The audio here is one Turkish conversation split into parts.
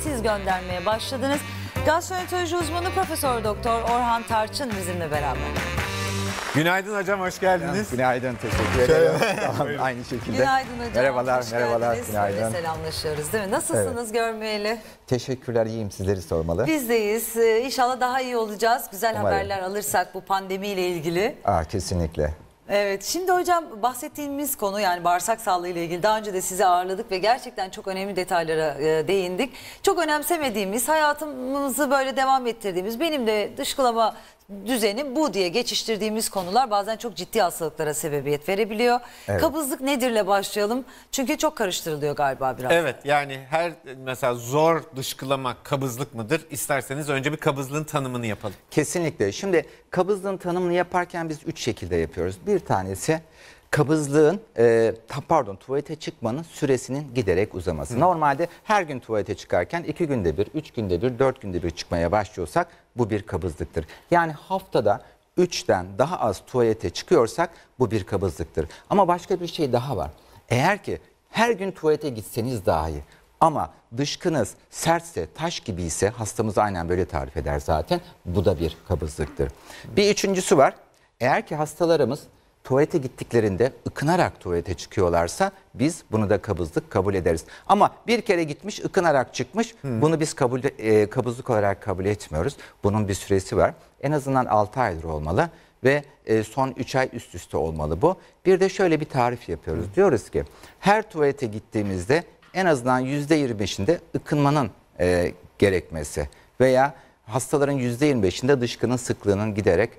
Siz göndermeye başladınız. Gastroenteroloji uzmanı Prof. Dr. Orhan Tarçın bizimle beraber. Günaydın hocam, hoş geldiniz. Günaydın, teşekkür ederim. Tamam, aynı şekilde. Günaydın hocam. Merhabalar. Günaydın. Selamlaşıyoruz değil mi? Nasılsınız, evet. Görmeyeli? Teşekkürler, iyiyim, sizleri sormalı. Biz deyiz. İnşallah daha iyi olacağız. Güzel umarım haberler alırsak bu pandemiyle ilgili. Kesinlikle. Evet, şimdi hocam bahsettiğimiz konu yani bağırsak sağlığı ile ilgili daha önce de sizi ağırladık ve gerçekten çok önemli detaylara değindik. Çok önemsemediğimiz, hayatımızı böyle devam ettirdiğimiz, benim de dışkılama düzenim bu diye geçiştirdiğimiz konular bazen çok ciddi hastalıklara sebebiyet verebiliyor. Evet. Kabızlık nedirle başlayalım? Çünkü çok karıştırılıyor galiba biraz. Evet, yani her mesela zor dışkılama kabızlık mıdır? İsterseniz önce bir kabızlığın tanımını yapalım. Kesinlikle. Şimdi kabızlığın tanımını yaparken biz 3 şekilde yapıyoruz. Bir tanesi kabızlığın, tuvalete çıkmanın süresinin giderek uzaması. Hı. Normalde her gün tuvalete çıkarken 2 günde bir, 3 günde bir, 4 günde bir çıkmaya başlıyorsak bu bir kabızlıktır. Yani haftada 3'ten daha az tuvalete çıkıyorsak bu bir kabızlıktır. Ama başka bir şey daha var. Eğer ki her gün tuvalete gitseniz dahi ama dışkınız sertse, taş gibi ise, hastamız aynen böyle tarif eder zaten, bu da bir kabızlıktır. Bir üçüncüsü var. Eğer ki hastalarımız tuvalete gittiklerinde ıkınarak tuvalete çıkıyorlarsa biz bunu da kabızlık kabul ederiz. Ama bir kere gitmiş, ıkınarak çıkmış, bunu biz kabızlık olarak kabul etmiyoruz. Bunun bir süresi var. En azından 6 aydır olmalı ve son 3 ay üst üste olmalı bu. Bir de şöyle bir tarif yapıyoruz. Diyoruz ki her tuvalete gittiğimizde en azından %25'inde ıkınmanın gerekmesi veya hastaların %25'inde dışkının sıklığının giderek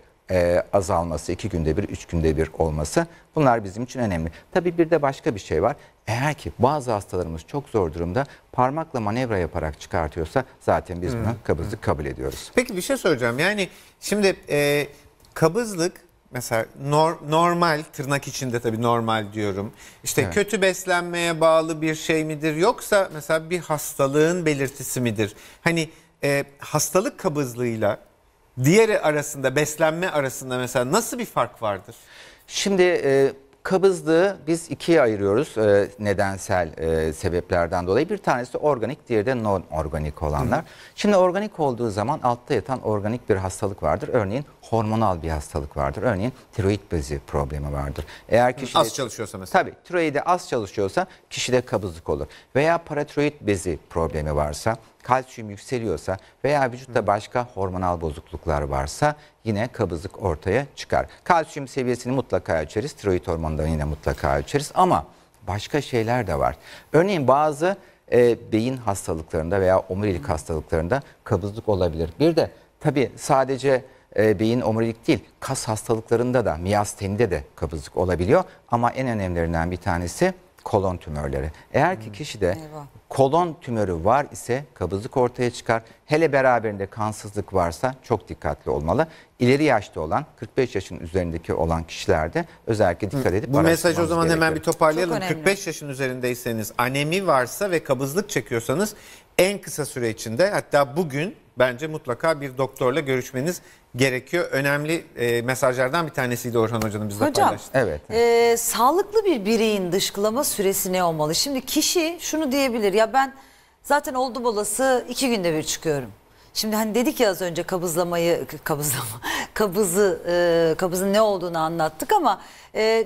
azalması, 2 günde bir, 3 günde bir olması, bunlar bizim için önemli. Tabii bir de başka bir şey var. Eğer ki bazı hastalarımız çok zor durumda parmakla manevra yaparak çıkartıyorsa zaten biz buna kabızlık kabul ediyoruz. Peki bir şey soracağım. Yani şimdi kabızlık mesela normal, tırnak içinde tabii normal diyorum. İşte evet, kötü beslenmeye bağlı bir şey midir? Yoksa mesela bir hastalığın belirtisi midir? Hani hastalık kabızlığıyla diğeri arasında, beslenme arasında mesela nasıl bir fark vardır? Şimdi kabızlığı biz ikiye ayırıyoruz nedensel sebeplerden dolayı. Bir tanesi organik, diğeri de non-organik olanlar. Hı. Şimdi organik olduğu zaman altta yatan organik bir hastalık vardır. Örneğin hormonal bir hastalık vardır. Örneğin tiroid bezi problemi vardır. Eğer kişi az çalışıyorsa mesela. Tabii, tiroidi az çalışıyorsa kişide kabızlık olur. Veya paratiroid bezi problemi varsa, kalsiyum yükseliyorsa veya vücutta başka hormonal bozukluklar varsa yine kabızlık ortaya çıkar. Kalsiyum seviyesini mutlaka ölçeriz, tiroid hormonunu yine mutlaka ölçeriz ama başka şeyler de var. Örneğin bazı beyin hastalıklarında veya omurilik hastalıklarında kabızlık olabilir. Bir de tabii sadece beyin, omurilik değil, kas hastalıklarında da, miyastenide de kabızlık olabiliyor ama en önemlilerinden bir tanesi kolon tümörleri. Eğer ki kişide kolon tümörü var ise kabızlık ortaya çıkar. Hele beraberinde kansızlık varsa çok dikkatli olmalı. İleri yaşta olan, 45 yaşın üzerindeki olan kişilerde özellikle dikkat edip bu mesajı o zaman gerekir. Hemen bir toparlayalım. 45 yaşın üzerindeyseniz, anemi varsa ve kabızlık çekiyorsanız en kısa süre içinde, hatta bugün bence mutlaka bir doktorla görüşmeniz gerekiyor. Önemli mesajlardan bir tanesiydi Orhan Hoca'nın bizle paylaştığı. Evet. Sağlıklı bir bireyin dışkılama süresi ne olmalı? Şimdi kişi şunu diyebilir, ya ben zaten oldum olası 2 günde bir çıkıyorum. Şimdi hani dedik ya az önce kabızın ne olduğunu anlattık ama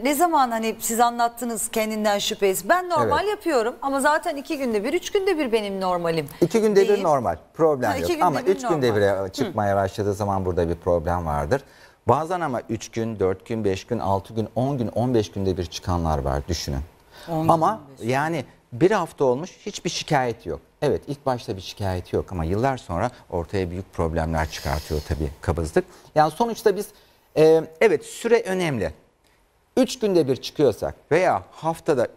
ne zaman hani siz anlattınız kendinden şüpheyiz. Ben normal yapıyorum ama zaten 2 günde bir, 3 günde bir benim normalim. 2 günde bir normal, problem yok ama 3 günde bir çıkmaya başladığı zaman burada bir problem vardır. Bazen ama 3 gün, 4 gün, 5 gün, 6 gün, 10 gün, 15 günde bir çıkanlar var, düşünün. Ama yani bir hafta olmuş, hiçbir şikayet yok. Evet, ilk başta bir şikayet yok ama yıllar sonra ortaya büyük problemler çıkartıyor tabii kabızlık. Yani sonuçta biz evet, süre önemli. 3 günde bir çıkıyorsak veya haftada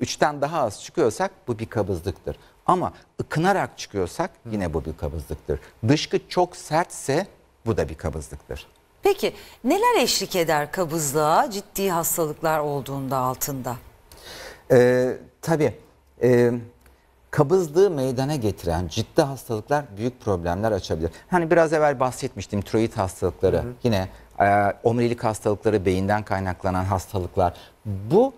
3'ten daha az çıkıyorsak bu bir kabızlıktır. Ama ıkınarak çıkıyorsak yine bu bir kabızlıktır. Dışkı çok sertse bu da bir kabızlıktır. Peki neler eşlik eder kabızlığa ciddi hastalıklar olduğunda altında? Tabii. Kabızlığı meydana getiren ciddi hastalıklar büyük problemler açabilir. Hani biraz evvel bahsetmiştim, tiroid hastalıkları, yine omurilik hastalıkları, beyinden kaynaklanan hastalıklar. Bu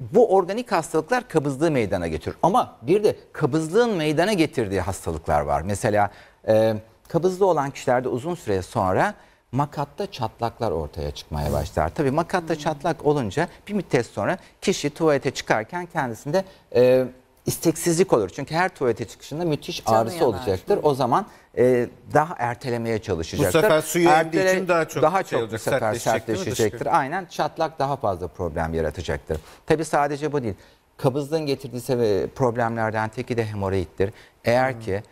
Bu organik hastalıklar kabızlığı meydana getirir. Ama bir de kabızlığın meydana getirdiği hastalıklar var. Mesela kabızlı olan kişilerde uzun süre sonra makatta çatlaklar ortaya çıkmaya başlar. Tabii makatta çatlak olunca bir müddet sonra kişi tuvalete çıkarken kendisinde isteksizlik olur. Çünkü her tuvalete çıkışında müthiş ağrısı olacaktır. O zaman daha ertelemeye çalışacaktır. Bu sefer suyu erdiği için daha çok olacak, bu sefer sertleşecektir. Aynen, çatlak daha fazla problem yaratacaktır. Tabii sadece bu değil. Kabızlığın getirdiği problemlerden teki de hemoroiddir. Eğer ki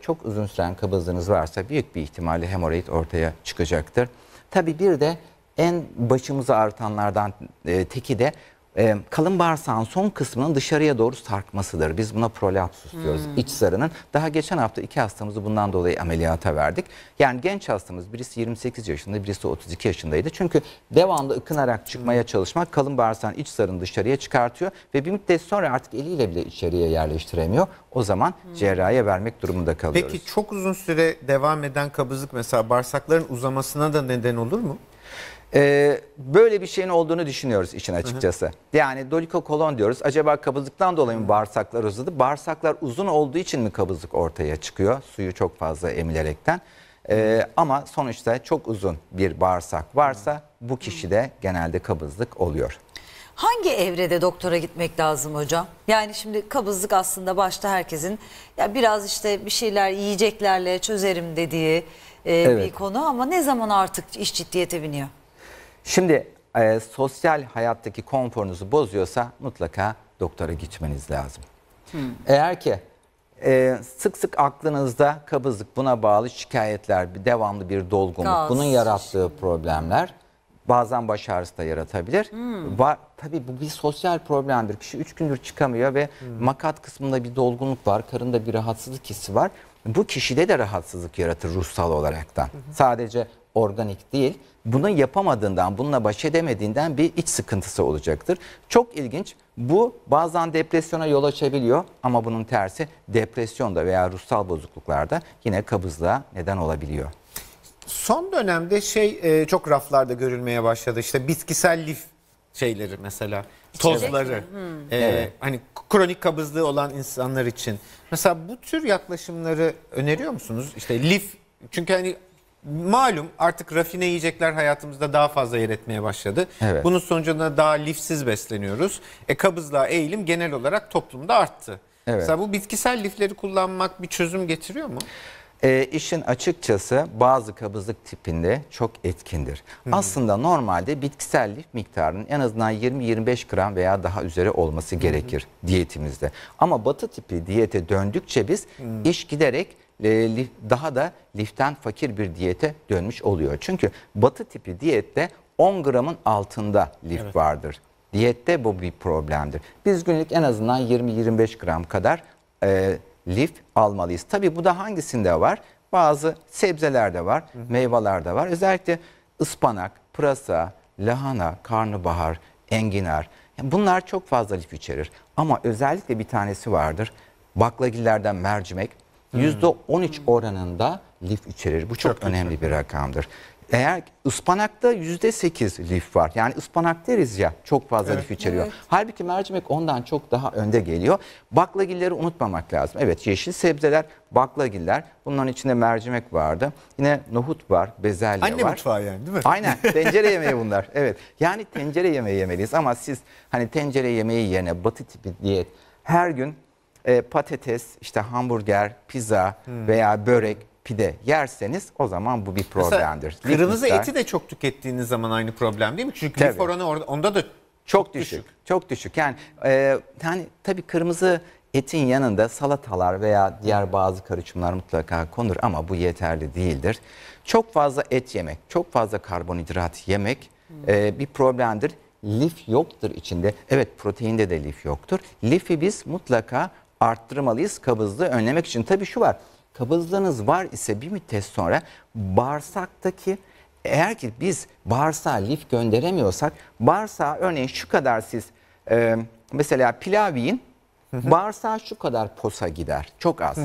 çok uzun süren kabızlığınız varsa büyük bir ihtimalle hemoroid ortaya çıkacaktır. Tabii bir de en başımızı ağrıtanlardan teki de kalın bağırsağın son kısmının dışarıya doğru sarkmasıdır. Biz buna prolapsus diyoruz, iç zarının. Daha geçen hafta 2 hastamızı bundan dolayı ameliyata verdik. Yani genç hastamız, birisi 28 yaşında, birisi 32 yaşındaydı. Çünkü devamlı ıkınarak çıkmaya çalışmak kalın bağırsağın iç zarını dışarıya çıkartıyor ve bir müddet sonra artık eliyle bile içeriye yerleştiremiyor. O zaman cerrahiye vermek durumunda kalıyoruz. Peki çok uzun süre devam eden kabızlık mesela bağırsakların uzamasına da neden olur mu? Böyle bir şeyin olduğunu düşünüyoruz işin açıkçası. Yani dolikokolon diyoruz. Acaba kabızlıktan dolayı mı bağırsaklar uzadı? Bağırsaklar uzun olduğu için mi kabızlık ortaya çıkıyor? Suyu çok fazla emilerekten. Ama sonuçta çok uzun bir bağırsak varsa bu kişide genelde kabızlık oluyor. Hangi evrede doktora gitmek lazım hocam? Yani şimdi kabızlık aslında başta herkesin ya biraz işte bir şeyler yiyeceklerle çözerim dediği bir konu, ama ne zaman artık iş ciddiyete biniyor? Şimdi sosyal hayattaki konforunuzu bozuyorsa mutlaka doktora gitmeniz lazım. Eğer ki sık sık aklınızda kabızlık, buna bağlı şikayetler, devamlı bir dolgunluk, bunun yarattığı problemler, bazen baş ağrısı da yaratabilir. Tabii bu bir sosyal problemdir. Kişi 3 gündür çıkamıyor ve makat kısmında bir dolgunluk var, karında bir rahatsızlık hissi var. Bu kişide de rahatsızlık yaratır ruhsal olaraktan. Sadece organik değil, bunu yapamadığından, bununla baş edemediğinden bir iç sıkıntısı olacaktır. Çok ilginç, bu bazen depresyona yol açabiliyor ama bunun tersi depresyonda veya ruhsal bozukluklarda yine kabızlığa neden olabiliyor. Son dönemde çok raflarda görülmeye başladı. İşte bitkisel lif şeyleri mesela, tozları. Hani kronik kabızlığı olan insanlar için. Mesela bu tür yaklaşımları öneriyor musunuz? İşte lif, çünkü hani malum artık rafine yiyecekler hayatımızda daha fazla yer etmeye başladı. Bunun sonucunda daha lifsiz besleniyoruz. Kabızlığa eğilim genel olarak toplumda arttı. Mesela bu bitkisel lifleri kullanmak bir çözüm getiriyor mu? İşin açıkçası bazı kabızlık tipinde çok etkindir. Aslında normalde bitkisel lif miktarının en azından 20-25 gram veya daha üzeri olması gerekir diyetimizde. Ama batı tipi diyete döndükçe biz iş giderek daha da liften fakir bir diyete dönmüş oluyor. Çünkü batı tipi diyette 10 gramın altında lif vardır. Diyette bu bir problemdir. Biz günlük en azından 20-25 gram kadar lif almalıyız. Tabii bu da hangisinde var? Bazı sebzelerde var, meyvelerde var. Özellikle ıspanak, pırasa, lahana, karnabahar, enginar. Yani bunlar çok fazla lif içerir. Ama özellikle bir tanesi vardır. Baklagillerden mercimek %13 oranında lif içerir. Bu çok önemli bir rakamdır. Eğer ıspanakta %8 lif var. Yani ıspanak deriz ya, çok fazla lif içeriyor. Halbuki mercimek ondan çok daha önde geliyor. Baklagilleri unutmamak lazım. Evet, yeşil sebzeler, baklagiller. Bunların içinde mercimek vardı. Yine nohut var, bezelye var. Anne mutfağı yani, değil mi? Aynen, tencere yemeği bunlar. Yani tencere yemeği yemeliyiz. Ama siz hani tencere yemeği yerine batı tipi diyet her gün patates, işte hamburger, pizza veya börek, pide yerseniz o zaman bu bir problemdir. Mesela kırmızı eti de çok tükettiğiniz zaman aynı problem değil mi? Çünkü lif oranı onda da çok düşük. Çok düşük. Yani tabii kırmızı etin yanında salatalar veya diğer bazı karışımlar mutlaka konur ama bu yeterli değildir. Çok fazla et yemek, çok fazla karbonhidrat yemek bir problemdir. Lif yoktur içinde. Evet, proteinde de lif yoktur. Lifi biz mutlaka arttırmalıyız kabızlığı önlemek için. Tabii şu var. Kabızlığınız var ise bir müddet sonra bağırsaktaki, eğer ki biz bağırsağa lif gönderemiyorsak, bağırsağa örneğin şu kadar siz mesela pilav yiyin, Bağırsağa şu kadar posa gider. Çok az.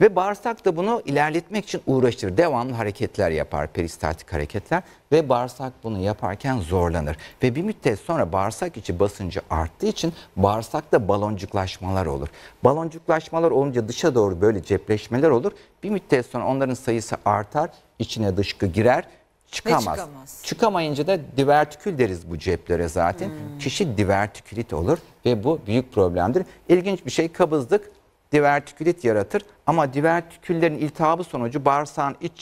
Ve bağırsak da bunu ilerletmek için uğraştır. Devamlı hareketler yapar. Peristaltik hareketler. Ve bağırsak bunu yaparken zorlanır. Ve bir müddet sonra bağırsak içi basıncı arttığı için bağırsakta baloncuklaşmalar olur. Baloncuklaşmalar olunca dışa doğru böyle cepleşmeler olur. Bir müddet sonra onların sayısı artar. İçine dışkı girer. Çıkamaz. Çıkamayınca da divertikül deriz bu ceplere zaten. Kişi divertikülit olur ve bu büyük problemdir. İlginç bir şey, kabızlık divertikülit yaratır ama divertiküllerin iltihabı sonucu bağırsağın iç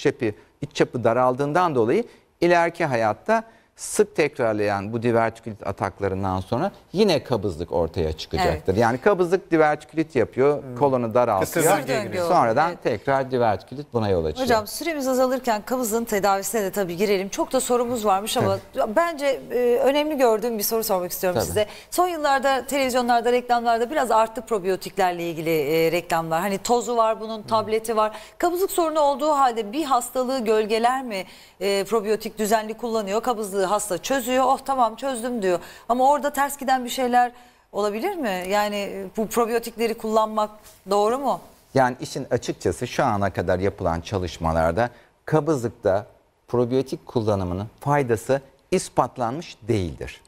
çapı daraldığından dolayı ileriki hayatta sık tekrarlayan bu divertikülit ataklarından sonra yine kabızlık ortaya çıkacaktır. Evet. Yani kabızlık divertikülit yapıyor, kolonu daraltıyor. Sonradan tekrar divertikülit buna yol açıyor. Hocam süremiz azalırken kabızlığın tedavisine de tabii girelim. Çok da sorumuz varmış ama bence önemli gördüğüm bir soru sormak istiyorum size. Son yıllarda televizyonlarda, reklamlarda biraz arttı probiyotiklerle ilgili reklamlar. Hani tozu var bunun, tableti var. Kabızlık sorunu olduğu halde bir hastalığı gölgeler mi? Probiyotik düzenli kullanıyor, kabızlığı hasta çözüyor, oh tamam çözdüm diyor. Ama orada ters giden bir şeyler olabilir mi? Yani bu probiyotikleri kullanmak doğru mu? Yani işin açıkçası şu ana kadar yapılan çalışmalarda kabızlıkta probiyotik kullanımının faydası ispatlanmış değildir.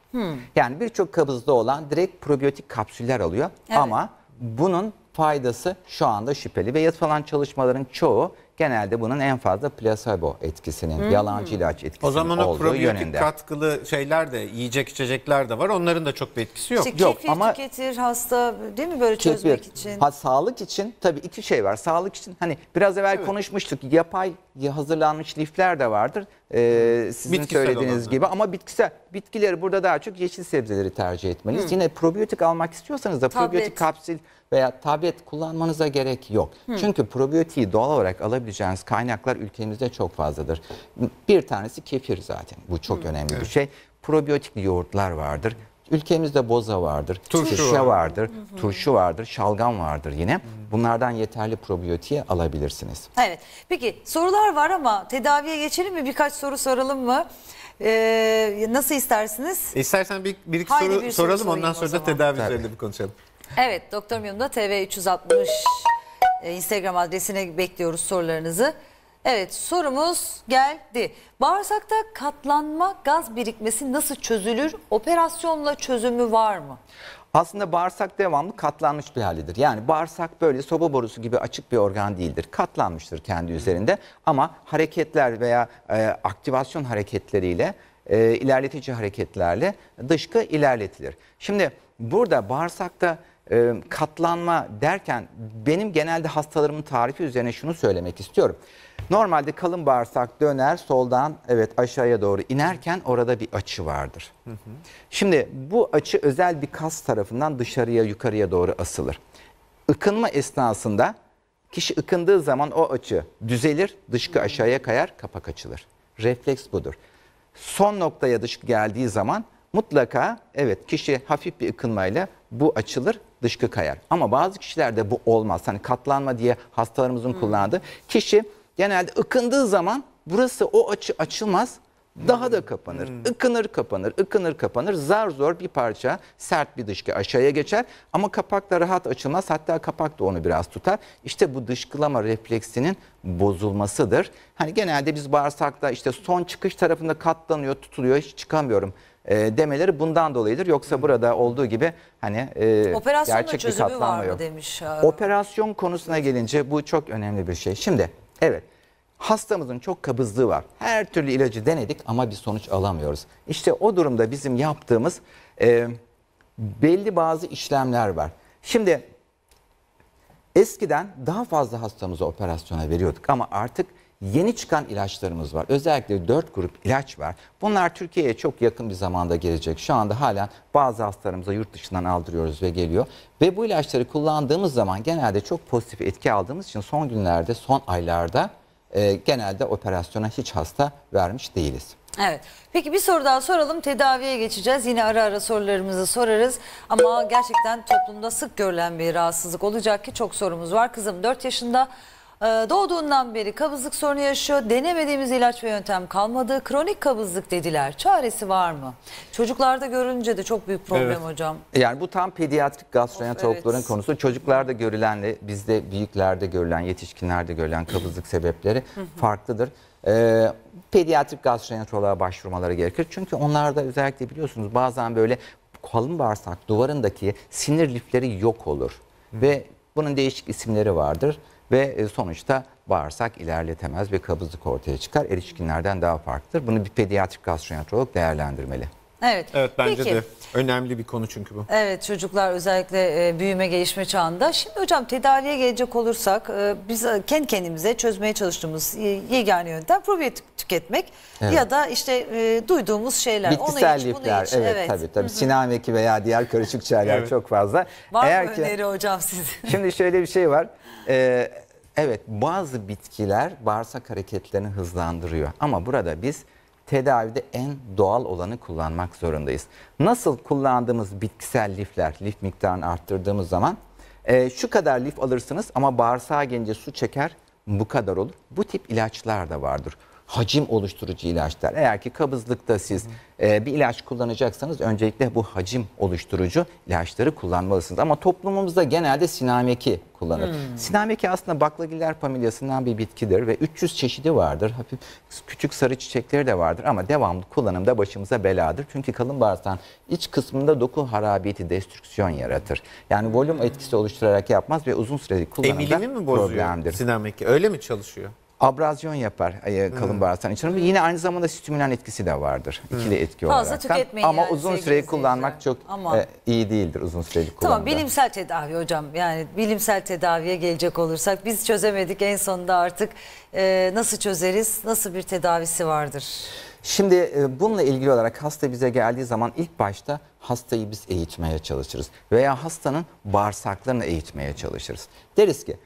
Yani birçok kabızda olan direkt probiyotik kapsüller alıyor ama bunun faydası şu anda şüpheli ve yapılan çalışmaların çoğu genelde bunun en fazla plasebo etkisinin, yalancı ilaç etkisinin olduğu yönünde. O zaman o probiyotik katkılı şeyler de, yiyecek içecekler de var. Onların da çok bir etkisi yok. İşte kefir tüketir hasta değil mi böyle çözmek için? Ha, sağlık için tabii iki şey var. Sağlık için hani biraz evvel konuşmuştuk. Yapay hazırlanmış lifler de vardır. Sizin bitkisel söylediğiniz gibi ama bitkileri burada daha çok yeşil sebzeleri tercih etmeliyiz. Yine probiyotik almak istiyorsanız da probiyotik kapsül veya tablet kullanmanıza gerek yok. Çünkü probiyotiği doğal olarak alabileceğiniz kaynaklar ülkemizde çok fazladır. Bir tanesi kefir zaten. Bu çok önemli bir şey. Probiyotikli yoğurtlar vardır. Ülkemizde boza vardır, turşu vardır, şalgam vardır yine. Bunlardan yeterli probiyotiği alabilirsiniz. Evet. Peki sorular var ama tedaviye geçelim mi? Birkaç soru soralım mı? Nasıl istersiniz? İstersen bir soru soralım ondan sonra da tedavi üzerinde bir konuşalım. Evet, Doktor Miyum'da TV360 Instagram adresine bekliyoruz sorularınızı. Evet, sorumuz geldi. Bağırsakta katlanma gaz birikmesi nasıl çözülür? Operasyonla çözümü var mı? Aslında bağırsak devamlı katlanmış bir halidir. Yani bağırsak böyle soba borusu gibi açık bir organ değildir. Katlanmıştır kendi üzerinde ama hareketler veya aktivasyon hareketleriyle, ilerletici hareketlerle dışkı ilerletilir. Şimdi burada bağırsakta katlanma derken benim genelde hastalarımın tarifi üzerine şunu söylemek istiyorum. Normalde kalın bağırsak döner soldan aşağıya doğru inerken orada bir açı vardır. Şimdi bu açı özel bir kas tarafından dışarıya yukarıya doğru asılır. Ikınma esnasında kişi ıkındığı zaman o açı düzelir, dışkı aşağıya kayar, kapak açılır. Refleks budur. Son noktaya dışkı geldiği zaman mutlaka kişi hafif bir ıkınmayla bu açılır, dışkı kayar. Ama bazı kişilerde bu olmaz. Hani katlanma diye hastalarımızın kullandığı. Kişi genelde ıkındığı zaman burası o açı açılmaz, daha da kapanır. Ikınır kapanır, ıkınır kapanır. Zar zor bir parça sert bir dışkı aşağıya geçer ama kapak da rahat açılmaz. Hatta kapak da onu biraz tutar. İşte bu dışkılama refleksinin bozulmasıdır. Hani genelde biz bağırsakta işte son çıkış tarafında katlanıyor, tutuluyor, hiç çıkamıyorum demeleri bundan dolayıdır. Yoksa burada olduğu gibi hani gerçek bir katlanma yok. Operasyon konusuna gelince bu çok önemli bir şey. Şimdi hastamızın çok kabızlığı var. Her türlü ilacı denedik ama bir sonuç alamıyoruz. İşte o durumda bizim yaptığımız belli bazı işlemler var. Şimdi eskiden daha fazla hastamızı operasyona veriyorduk ama artık yeni çıkan ilaçlarımız var. Özellikle 4 grup ilaç var. Bunlar Türkiye'ye çok yakın bir zamanda gelecek. Şu anda hala bazı hastalarımıza yurt dışından aldırıyoruz ve geliyor. Ve bu ilaçları kullandığımız zaman genelde çok pozitif etki aldığımız için son günlerde, son aylarda genelde operasyona hiç hasta vermiş değiliz. Evet. Peki bir soru daha soralım. Tedaviye geçeceğiz. Yine ara ara sorularımızı sorarız. Ama gerçekten toplumda sık görülen bir rahatsızlık olacak ki çok sorumuz var. Kızım 4 yaşında. Doğduğundan beri kabızlık sorunu yaşıyor. Denemediğimiz ilaç ve yöntem kalmadı. Kronik kabızlık dediler. Çaresi var mı? Çocuklarda görünce de çok büyük problem, evet hocam. Yani bu tam pediatrik gastroenterologların evet konusu. Çocuklarda görülenle bizde büyüklerde görülen, yetişkinlerde görülen kabızlık sebepleri farklıdır. Pediatrik gastroenteroloğa başvurmaları gerekir. Çünkü onlarda özellikle biliyorsunuz bazen böyle kalın bağırsak duvarındaki sinir lifleri yok olur. Ve bunun değişik isimleri vardır. Ve sonuçta bağırsak ilerletemez ve kabızlık ortaya çıkar. Erişkinlerden daha farklıdır. Bunu bir pediatrik gastroenterolog değerlendirmeli. Evet. Evet, bence peki de önemli bir konu çünkü bu. Evet, çocuklar özellikle büyüme gelişme çağında. Şimdi hocam tedaviye gelecek olursak biz kendi kendimize çözmeye çalıştığımız yegane yöntem probiyotik tüketmek, evet, ya da işte duyduğumuz şeyler. Bitkisel lifler. Evet, evet, tabii tabii. Sinameki veya diğer karışık çaylar evet çok fazla. Var eğer mı ki öneri hocam sizin? Şimdi şöyle bir şey var. Evet, bazı bitkiler bağırsak hareketlerini hızlandırıyor. Ama burada biz tedavide en doğal olanı kullanmak zorundayız. Nasıl kullandığımız bitkisel lifler, lif miktarını arttırdığımız zaman şu kadar lif alırsınız ama bağırsağa gelince su çeker, bu kadar olur. Bu tip ilaçlar da vardır. Hacim oluşturucu ilaçlar. Eğer ki kabızlıkta siz bir ilaç kullanacaksanız öncelikle bu hacim oluşturucu ilaçları kullanmalısınız. Ama toplumumuzda genelde sinameki kullanır. Sinameki aslında baklagiller familyasından bir bitkidir ve 300 çeşidi vardır. Hafif küçük sarı çiçekleri de vardır ama devamlı kullanımda başımıza beladır. Çünkü kalın bağırsağın iç kısmında doku harabiyeti, destrüksiyon yaratır. Yani volüm etkisi oluşturarak yapmaz ve uzun süreli kullanımda mi bozuyor problemdir. Sinameki öyle mi çalışıyor? Abrazyon yapar kalın bağırsağın içine. Yine aynı zamanda stimülan etkisi de vardır. İkili etki olarak. Ama yani uzun süreli kullanmak çok iyi değildir uzun süreli kullanmak. Tamam, bilimsel tedavi hocam. Yani bilimsel tedaviye gelecek olursak biz çözemedik en sonunda artık nasıl çözeriz? Nasıl bir tedavisi vardır? Şimdi bununla ilgili olarak hasta bize geldiği zaman ilk başta hastayı biz eğitmeye çalışırız. Veya hastanın bağırsaklarını eğitmeye çalışırız. Deriz ki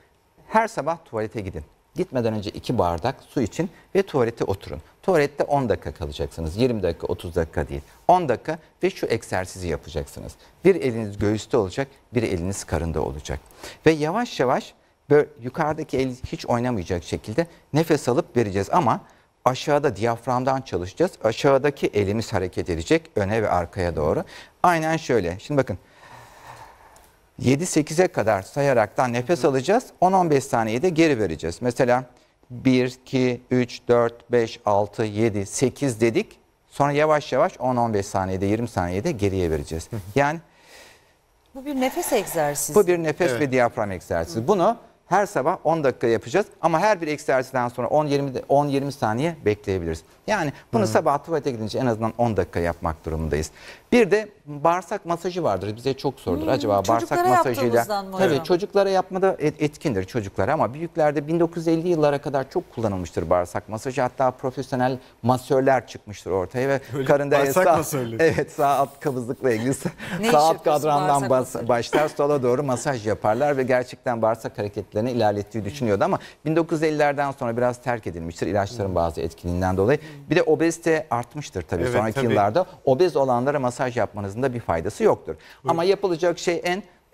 her sabah tuvalete gidin. Gitmeden önce 2 bardak su için ve tuvalete oturun. Tuvalette 10 dakika kalacaksınız. 20 dakika, 30 dakika değil. 10 dakika ve şu egzersizi yapacaksınız. Bir eliniz göğüste olacak, bir eliniz karında olacak. Ve yavaş yavaş böyle yukarıdaki el hiç oynamayacak şekilde nefes alıp vereceğiz. Ama aşağıda diyaframdan çalışacağız. Aşağıdaki elimiz hareket edecek öne ve arkaya doğru. Aynen şöyle. Şimdi bakın. 7-8'e kadar sayaraktan nefes alacağız. 10-15 saniyeyi de geri vereceğiz. Mesela 1, 2, 3, 4, 5, 6, 7, 8 dedik. Sonra yavaş yavaş 10-15 saniyede, 20 saniyede geriye vereceğiz. Yani bu bir nefes egzersizi. Bu bir nefes evet ve diyafram egzersizi. Bunu her sabah 10 dakika yapacağız. Ama her bir egzersizden sonra 10-20 saniye bekleyebiliriz. Yani bunu sabah tuvalete gidince en azından 10 dakika yapmak durumundayız. Bir de bağırsak masajı vardır. Bize çok sorulur. Acaba bağırsak masajıyla... Tabii çocuklara yapmada etkindir çocuklara ama büyüklerde 1950 yıllara kadar çok kullanılmıştır bağırsak masajı. Hatta profesyonel masörler çıkmıştır ortaya ve öyle karında sağ alt kabızlıkla ilgili sağ alt kadrandan başlar sola doğru masaj yaparlar ve gerçekten bağırsak hareketlerini ilerlettiği düşünüyordu ama 1950'lerden sonra biraz terk edilmiştir ilaçların bazı etkinliğinden dolayı. Bir de obezite artmıştır tabii evet, sonraki yıllarda. Obez olanlara masaj yapmanızın da bir faydası yoktur. Evet. Ama yapılacak şey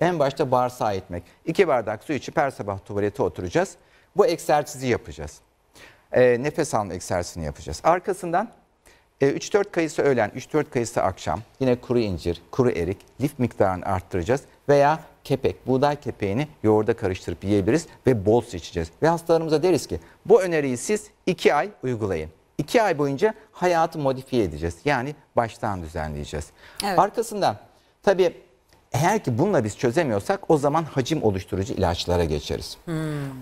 en başta bağırsağa itmek. 2 bardak su içip her sabah tuvalete oturacağız. Bu egzersizi yapacağız. Nefes alma egzersizini yapacağız. Arkasından 3-4 kayısı öğlen, 3-4 kayısı akşam. Yine kuru incir, kuru erik, lif miktarını arttıracağız. Veya kepek, buğday kepeğini yoğurda karıştırıp yiyebiliriz ve bol su içeceğiz. Ve hastalarımıza deriz ki bu öneriyi siz 2 ay uygulayın. 2 ay boyunca hayatı modifiye edeceğiz. Yani baştan düzenleyeceğiz. Evet. Arkasından tabii eğer ki bununla biz çözemiyorsak o zaman hacim oluşturucu ilaçlara geçeriz.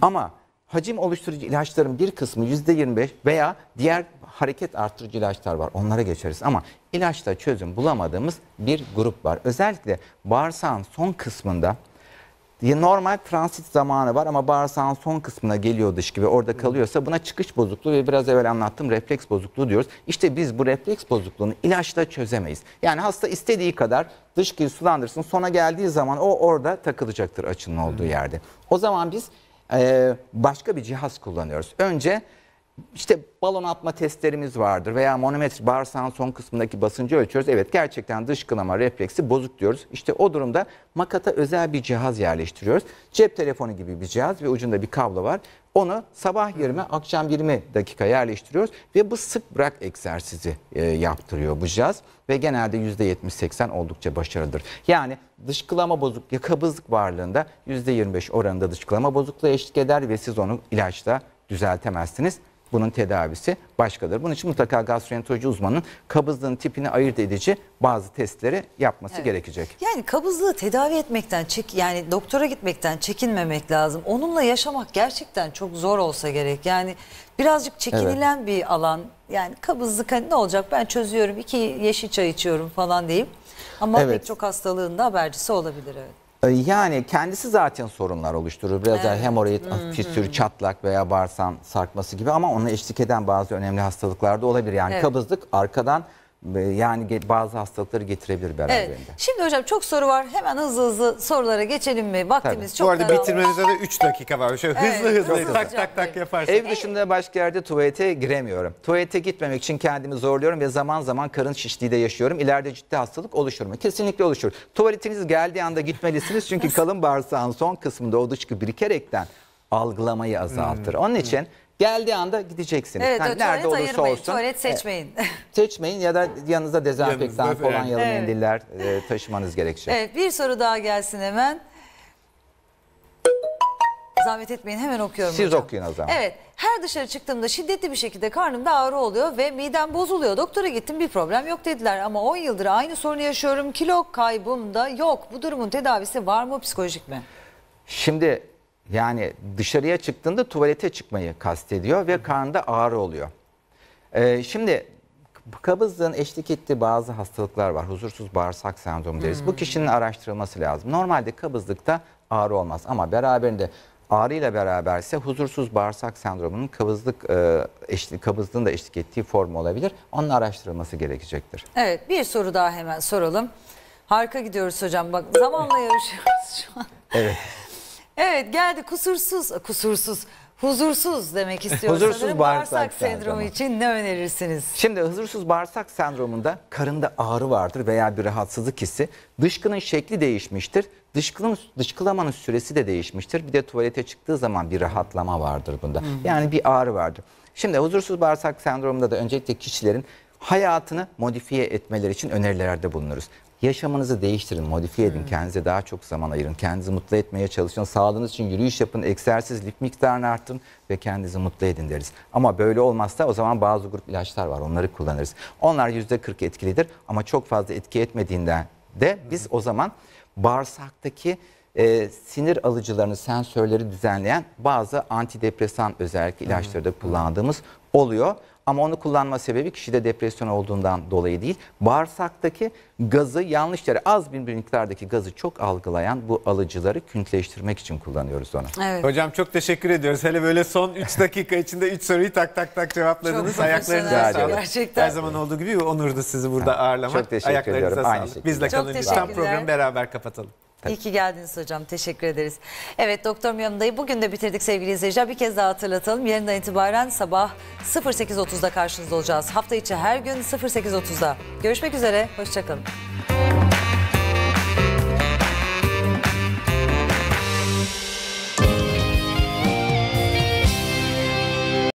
Ama hacim oluşturucu ilaçların bir kısmı %25 veya diğer hareket artırıcı ilaçlar var. Onlara geçeriz ama ilaçla çözüm bulamadığımız bir grup var. Özellikle bağırsağın son kısmında normal transit zamanı var ama bağırsağın son kısmına geliyor dış gibi orada kalıyorsa buna çıkış bozukluğu ve biraz evvel anlattığım refleks bozukluğu diyoruz. İşte biz bu refleks bozukluğunu ilaçla çözemeyiz. Yani hasta istediği kadar dış gibi sulandırsın, sona geldiği zaman o orada takılacaktır açının olduğu yerde. O zaman biz başka bir cihaz kullanıyoruz. Önce İşte balon atma testlerimiz vardır veya manometre, bağırsağın son kısmındaki basıncı ölçüyoruz. Evet, gerçekten dış kılama refleksi bozuk diyoruz. İşte o durumda makata özel bir cihaz yerleştiriyoruz. Cep telefonu gibi bir cihaz ve ucunda bir kablo var. Onu sabah 20, akşam 20 dakika yerleştiriyoruz ve bu sık bırak egzersizi yaptırıyor bu cihaz. Ve genelde %70-80 oldukça başarılıdır. Yani dışkılama bozukluğu, kabızlık varlığında %25 oranında dışkılama bozukluğu eşlik eder ve siz onu ilaçla düzeltemezsiniz. Bunun tedavisi başkadır. Bunun için mutlaka gastroenteroloji uzmanının kabızlığın tipini ayırt edici bazı testleri yapması gerekecek. Yani kabızlığı tedavi etmekten, yani doktora gitmekten çekinmemek lazım. Onunla yaşamak gerçekten çok zor olsa gerek. Yani birazcık çekinilen bir alan. Yani kabızlık hani ne olacak, ben çözüyorum, 2 yeşil çay içiyorum falan deyip. Ama pek çok hastalığın da habercisi olabilir. Evet. Yani kendisi zaten sorunlar oluşturur. Biraz daha hemoroid, fistül, çatlak veya bağırsağın sarkması gibi, ama ona eşlik eden bazı önemli hastalıklar da olabilir. Yani kabızlık arkadan yani bazı hastalıkları getirebilir beraberinde. Evet. Şimdi hocam çok soru var. Hemen hızlı hızlı sorulara geçelim mi? Vaktimiz çok daralıyor. Bu arada bitirmenize de 3 dakika var. Şöyle hızlı tak tak yaparsın. Ev dışında başka yerde tuvalete giremiyorum. Tuvalete gitmemek için kendimi zorluyorum ve zaman zaman karın şişliği de yaşıyorum. İleride ciddi hastalık oluşur mu? Kesinlikle oluşur. Tuvaletiniz geldiği anda gitmelisiniz. Çünkü kalın bağırsağın son kısmında o dışkı birikerekten algılamayı azaltır. Onun için... Geldiği anda gideceksiniz. Evet, yani nerede olursa olsun. Tuvalet seçmeyin. Seçmeyin ya da yanınıza dezenfektan, kolonyalı mendiller taşımanız gerekecek. Evet, bir soru daha gelsin hemen. Zahmet etmeyin, hemen okuyorum. Siz okuyun o zaman. Evet, her dışarı çıktığımda şiddetli bir şekilde karnımda ağrı oluyor ve midem bozuluyor. Doktora gittim, bir problem yok dediler ama 10 yıldır aynı sorunu yaşıyorum. Kilo kaybım da yok. Bu durumun tedavisi var mı, psikolojik mi? Şimdi... Yani dışarıya çıktığında tuvalete çıkmayı kastediyor ve karnında ağrı oluyor. Şimdi kabızlığın eşlik ettiği bazı hastalıklar var. Huzursuz bağırsak sendromu deriz. Bu kişinin araştırılması lazım. Normalde kabızlıkta ağrı olmaz ama beraberinde ağrıyla beraberse huzursuz bağırsak sendromunun kabızlığın da eşlik ettiği formu olabilir. Onun araştırılması gerekecektir. Evet, bir soru daha hemen soralım. Harika gidiyoruz hocam. Bak zamanla yarışıyoruz şu an. Evet. Evet, geldi huzursuz demek istiyoruz. Huzursuz bağırsak sendromu için ne önerirsiniz? Şimdi huzursuz bağırsak sendromunda karında ağrı vardır veya bir rahatsızlık hissi. Dışkının şekli değişmiştir. Dışkılamanın süresi de değişmiştir. Bir de tuvalete çıktığı zaman bir rahatlama vardır bunda. Yani bir ağrı vardır. Şimdi huzursuz bağırsak sendromunda da öncelikle kişilerin hayatını modifiye etmeleri için önerilerde bulunuruz. Yaşamınızı değiştirin, modifiye edin, kendinize daha çok zaman ayırın, kendinizi mutlu etmeye çalışın, sağlığınız için yürüyüş yapın, egzersiz, lif miktarını artırın ve kendinizi mutlu edin deriz. Ama böyle olmazsa o zaman bazı grup ilaçlar var, onları kullanırız. Onlar %40 etkilidir ama çok fazla etki etmediğinden de biz o zaman bağırsaktaki sinir alıcılarını, sensörleri düzenleyen bazı antidepresan özellikle ilaçları da kullandığımız oluyor. Ama onu kullanma sebebi kişide depresyon olduğundan dolayı değil. Bağırsaktaki gazı yanlış yere, az bir miktardaki gazı çok algılayan bu alıcıları kütleştirmek için kullanıyoruz onu. Evet. Hocam çok teşekkür ediyoruz. Hele böyle son 3 dakika içinde 3 soruyu tak tak cevapladınız. Ayaklarınıza sağlık. Gerçekten. Her zaman olduğu gibi bir onurdu sizi burada ağırlamak. Çok teşekkür ediyorum. Aynı şekilde. Bizle kalın. Tam programı beraber kapatalım. Tabii. İyi ki geldiniz hocam. Teşekkür ederiz. Evet, Doktor Mia'nın bugün de bitirdik sevgili izleyiciler. Bir kez daha hatırlatalım. Yarından itibaren sabah 08.30'da karşınızda olacağız. Hafta içi her gün 08.30'da. Görüşmek üzere. Hoşçakalın.